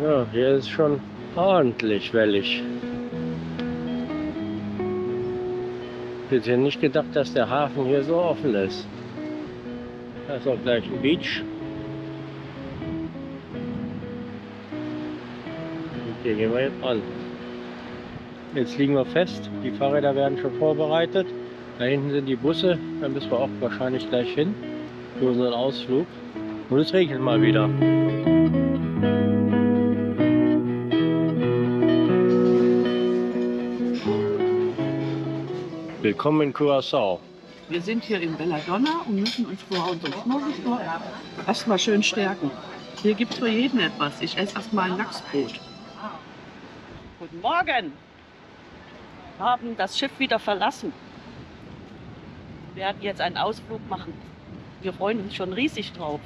Ja, hier ist schon ordentlich wellig. Ich hätte nicht gedacht, dass der Hafen hier so offen ist. Da ist auch gleich ein Beach. Und hier gehen wir jetzt an. Jetzt liegen wir fest, die Fahrräder werden schon vorbereitet. Da hinten sind die Busse, da müssen wir auch wahrscheinlich gleich hin für unseren Ausflug. Und es regnet mal wieder. Willkommen in Curaçao. Wir sind hier in Belladonna und müssen uns vor unserem Smorgasbord erstmal schön stärken. Hier gibt es für jeden etwas. Ich esse erstmal ein Lachsbrot. Guten Morgen. Wir haben das Schiff wieder verlassen. Wir werden jetzt einen Ausflug machen. Wir freuen uns schon riesig drauf.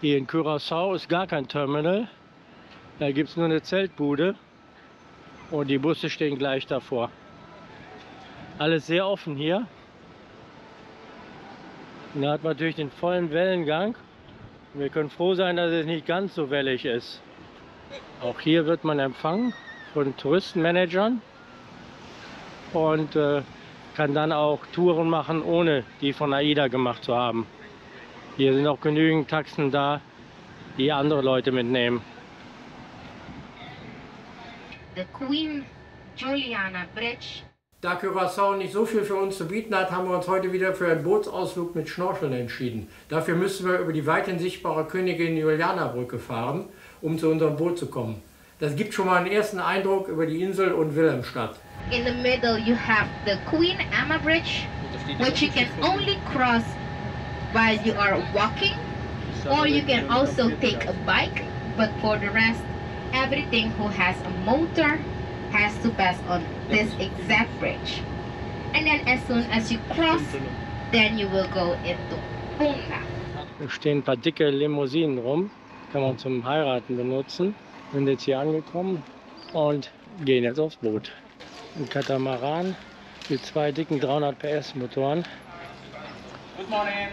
Hier in Curaçao ist gar kein Terminal. Da gibt es nur eine Zeltbude. Und die Busse stehen gleich davor. Alles sehr offen hier. Und da hat man natürlich den vollen Wellengang. Und wir können froh sein, dass es nicht ganz so wellig ist. Auch hier wird man empfangen von Touristenmanagern und kann dann auch Touren machen, ohne die von AIDA gemacht zu haben. Hier sind auch genügend Taxen da, die andere Leute mitnehmen. The Queen Juliana Brücke. Da Curaçao nicht so viel für uns zu bieten hat, haben wir uns heute wieder für einen Bootsausflug mit Schnorcheln entschieden. Dafür müssen wir über die weithin sichtbare Königin Juliana Brücke fahren, um zu unserem Boot zu kommen. Das gibt schon mal einen ersten Eindruck über die Insel und Willemstadt. In the middle you have the Queen Emma Bridge, which you can only cross while you are walking, or you can also take a bike. But for the rest, everything who has a motor has to pass on this exact bridge. And then as soon as you cross, then you will go into Punda. Hier stehen ein paar dicke Limousinen rum, kann man zum Heiraten benutzen. Wir sind jetzt hier angekommen und gehen jetzt aufs Boot. Ein Katamaran mit zwei dicken 300 PS Motoren. Good morning.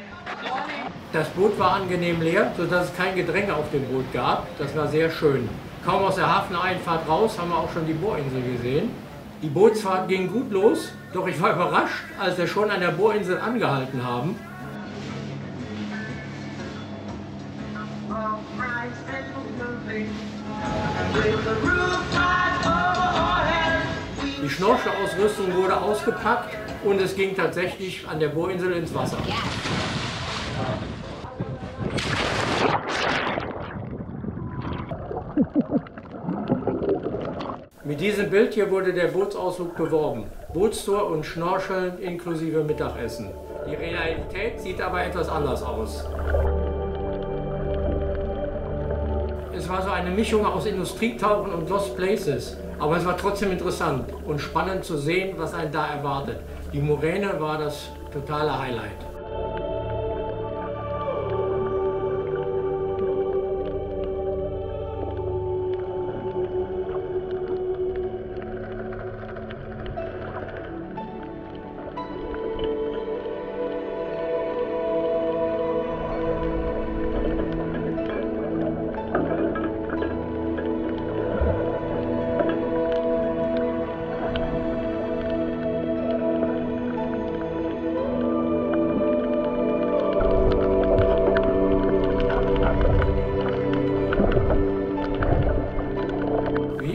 Das Boot war angenehm leer, sodass es kein Gedränge auf dem Boot gab. Das war sehr schön. Kaum aus der Hafeneinfahrt raus, haben wir auch schon die Bohrinsel gesehen. Die Bootsfahrt ging gut los, doch ich war überrascht, als wir schon an der Bohrinsel angehalten haben. Die Schnorchelausrüstung wurde ausgepackt und es ging tatsächlich an der Bohrinsel ins Wasser. Mit diesem Bild hier wurde der Bootsausflug beworben. Bootstour und Schnorcheln inklusive Mittagessen. Die Realität sieht aber etwas anders aus. Es war so eine Mischung aus Industrietauchen und Lost Places. Aber es war trotzdem interessant und spannend zu sehen, was einen da erwartet. Die Moräne war das totale Highlight.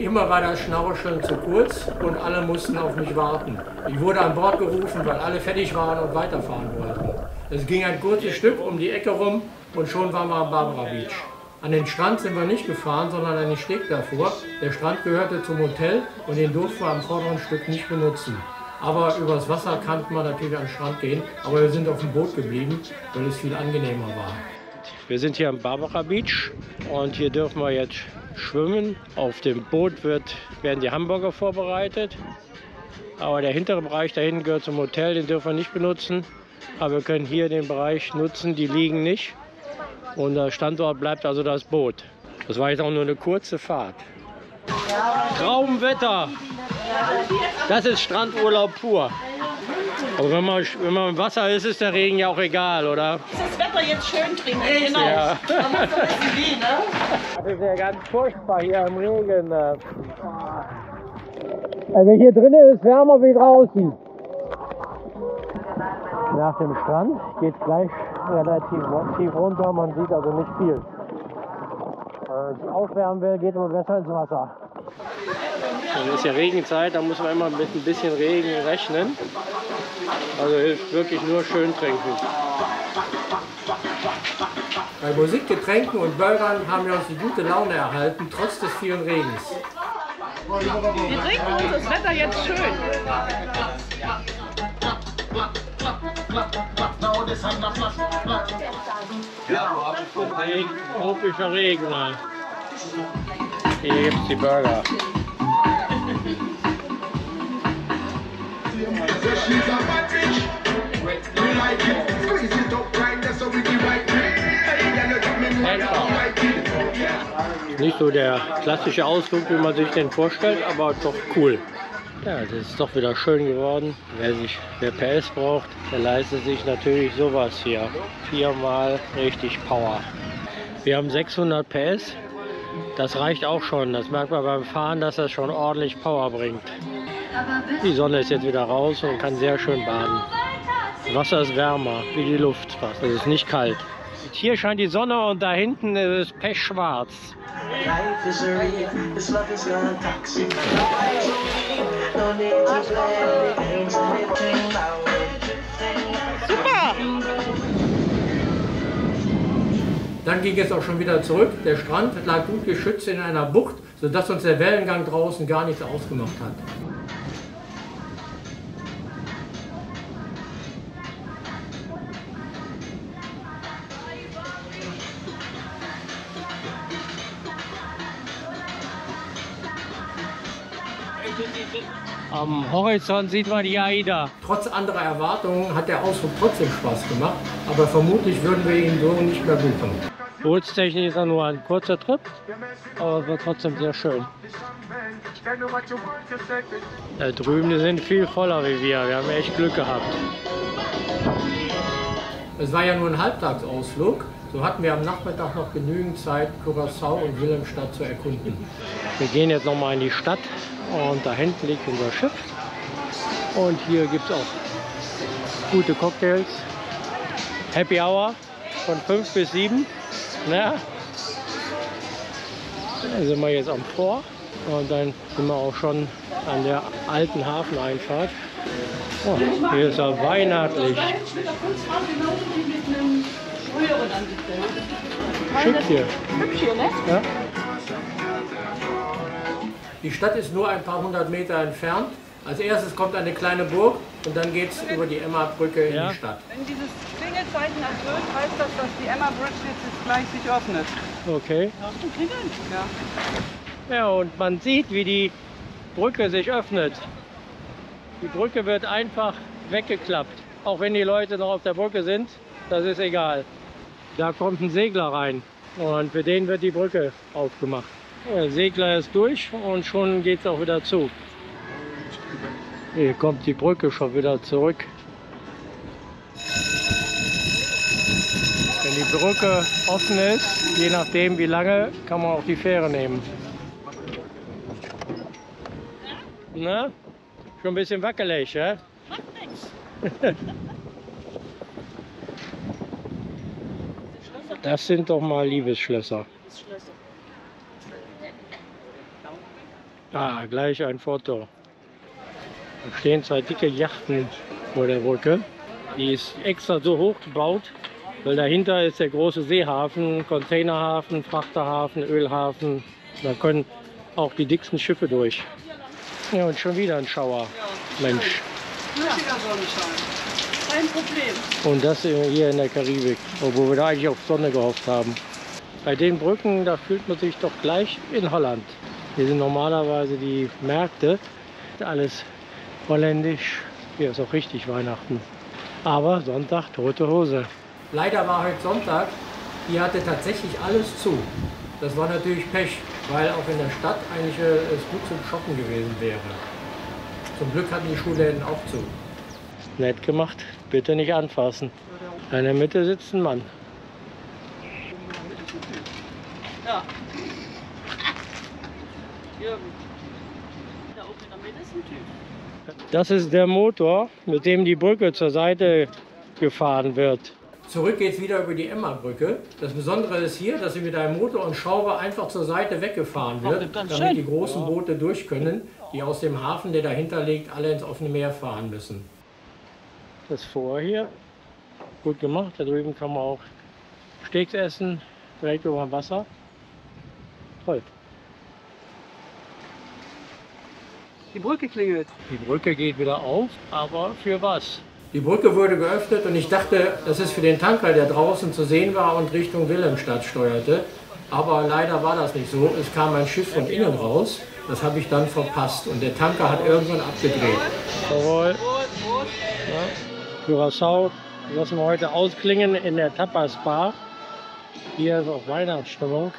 Immer war das Schnorcheln zu kurz und alle mussten auf mich warten. Ich wurde an Bord gerufen, weil alle fertig waren und weiterfahren wollten. Es ging ein kurzes Stück um die Ecke rum und schon waren wir am Barbara Beach. An den Strand sind wir nicht gefahren, sondern an den Steg davor. Der Strand gehörte zum Hotel und den durften wir am vorderen Stück nicht benutzen. Aber übers Wasser kannte man natürlich an den Strand gehen, aber wir sind auf dem Boot geblieben, weil es viel angenehmer war. Wir sind hier am Barbara Beach und hier dürfen wir jetzt schwimmen. Auf dem Boot werden die Hamburger vorbereitet, aber der hintere Bereich da hinten gehört zum Hotel, den dürfen wir nicht benutzen, aber wir können hier den Bereich nutzen, die liegen nicht. Unser Standort bleibt also das Boot. Das war jetzt auch nur eine kurze Fahrt. Traumwetter! Das ist Strandurlaub pur. Aber wenn man im Wasser ist, ist der Regen ja auch egal, oder? Ist das Wetter jetzt schön trinken? Genau. Ja. Man muss doch wissen, wie, ne? Das ist ja ganz furchtbar hier im Regen. Also hier drinnen ist wärmer wie draußen. Nach dem Strand geht es gleich relativ tief runter, man sieht also nicht viel. Wenn man aufwärmen will, geht man besser ins Wasser. Es ist ja Regenzeit, da muss man immer mit ein bisschen Regen rechnen. Also hilft wirklich nur schön trinken. Bei Musik, Getränken und Böllern haben wir uns die gute Laune erhalten, trotz des vielen Regens. Wir trinken uns das Wetter jetzt schön. Ja, tropischer Regen. Hier gibt's die Burger. Nicht so der klassische Ausflug, wie man sich den vorstellt, aber doch cool. Ja, das ist doch wieder schön geworden. Wer PS braucht, der leistet sich natürlich sowas hier. Viermal richtig Power. Wir haben 600 PS. Das reicht auch schon. Das merkt man beim Fahren, dass das schon ordentlich Power bringt. Die Sonne ist jetzt wieder raus und kann sehr schön baden. Das Wasser ist wärmer, wie die Luft fast. Es ist nicht kalt. Hier scheint die Sonne und da hinten ist es pechschwarz. Super! Dann ging es auch schon wieder zurück. Der Strand lag gut geschützt in einer Bucht, sodass uns der Wellengang draußen gar nichts ausgemacht hat. Am Horizont sieht man die AIDA. Trotz anderer Erwartungen hat der Ausflug trotzdem Spaß gemacht, aber vermutlich würden wir ihn so nicht mehr buchen. Bootstechnisch ist ja nur ein kurzer Trip, aber es war trotzdem sehr schön. Da drüben sind viel voller wie wir. Wir haben echt Glück gehabt. Es war ja nur ein Halbtagsausflug. So hatten wir am Nachmittag noch genügend Zeit, Curaçao und Willemstadt zu erkunden. Wir gehen jetzt nochmal in die Stadt und da hinten liegt unser Schiff. Und hier gibt es auch gute Cocktails. Happy Hour von 5 bis 7. Ja. Da sind wir jetzt am Tor und dann sind wir auch schon an der alten Hafeneinfahrt. Oh, hier ist er weihnachtlich. Schick hier. Hübsch hier, ne? Ja? Die Stadt ist nur ein paar hundert Meter entfernt. Als erstes kommt eine kleine Burg und dann geht es über die Emma Brücke in die Stadt. Wenn dieses Klingelzeichen ertönt, heißt das, dass die Emma Bridge jetzt gleich sich öffnet. Okay. Ja, und man sieht, wie die Brücke sich öffnet. Die Brücke wird einfach weggeklappt. Auch wenn die Leute noch auf der Brücke sind, das ist egal. Da kommt ein Segler rein und für den wird die Brücke aufgemacht. Der Segler ist durch und schon geht es auch wieder zu. Hier kommt die Brücke schon wieder zurück. Wenn die Brücke offen ist, je nachdem wie lange, kann man auch die Fähre nehmen. Na? Schon ein bisschen wackelig, ja? Macht nichts. Das sind doch mal Liebesschlösser. Ah, gleich ein Foto. Da stehen zwei dicke Yachten vor der Brücke. Die ist extra so hoch gebaut, weil dahinter ist der große Seehafen, Containerhafen, Frachterhafen, Ölhafen. Da können auch die dicksten Schiffe durch. Ja, und schon wieder ein Schauer. Mensch. Kein Problem. Und das hier in der Karibik, obwohl wir da eigentlich auf Sonne gehofft haben. Bei den Brücken, da fühlt man sich doch gleich in Holland. Hier sind normalerweise die Märkte, alles holländisch. Hier ist auch richtig Weihnachten. Aber Sonntag tote Hose. Leider war heute Sonntag, hier hatte tatsächlich alles zu. Das war natürlich Pech, weil auch in der Stadt eigentlich es gut zum Shoppen gewesen wäre. Zum Glück hatten die Schuhläden auch zu. Nett gemacht, bitte nicht anfassen. In der Mitte sitzt ein Mann. Ja. Da oben in der Mitte ist ein Typ. Das ist der Motor, mit dem die Brücke zur Seite gefahren wird. Zurück geht's wieder über die Emma-Brücke. Das Besondere ist hier, dass sie mit einem Motor und Schauber einfach zur Seite weggefahren wird, damit die großen Boote durch können, die aus dem Hafen, der dahinter liegt, alle ins offene Meer fahren müssen. Das Vor hier, gut gemacht. Da drüben kann man auch Steaks essen, direkt über dem Wasser. Toll. Die Brücke klingelt. Die Brücke geht wieder auf, aber für was? Die Brücke wurde geöffnet und ich dachte, das ist für den Tanker, der draußen zu sehen war und Richtung Willemstadt steuerte. Aber leider war das nicht so. Es kam ein Schiff von innen raus. Das habe ich dann verpasst. Und der Tanker hat irgendwann abgedreht. Jawohl. Ja. Curaçao lassen wir heute ausklingen in der Tapas Bar. Hier ist auch Weihnachtsstimmung.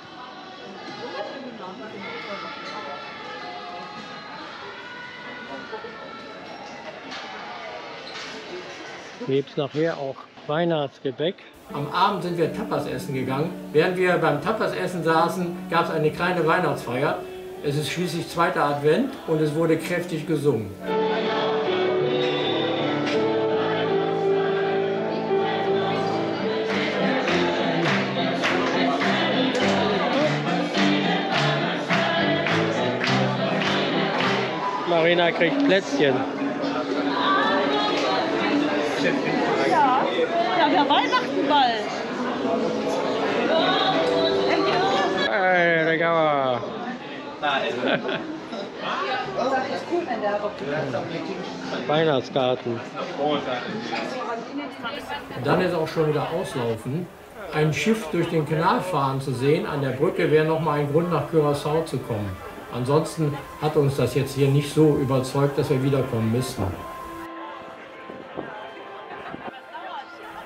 Gibt es nachher auch Weihnachtsgebäck. Am Abend sind wir Tapas essen gegangen. Während wir beim Tapas essen saßen, gab es eine kleine Weihnachtsfeier. Es ist schließlich zweiter Advent und es wurde kräftig gesungen. Marina kriegt Plätzchen. Ja, wir haben Weihnachten bald. Hey, lecker. Weihnachtsgarten. Dann ist auch schon wieder Auslaufen. Ein Schiff durch den Kanal fahren zu sehen an der Brücke wäre nochmal ein Grund, nach Curaçao zu kommen. Ansonsten hat uns das jetzt hier nicht so überzeugt, dass wir wiederkommen müssten.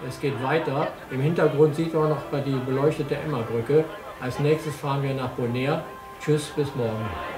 Es geht weiter. Im Hintergrund sieht man noch die beleuchtete Emma-Brücke. Als nächstes fahren wir nach Bonaire. Tschüss, bis morgen.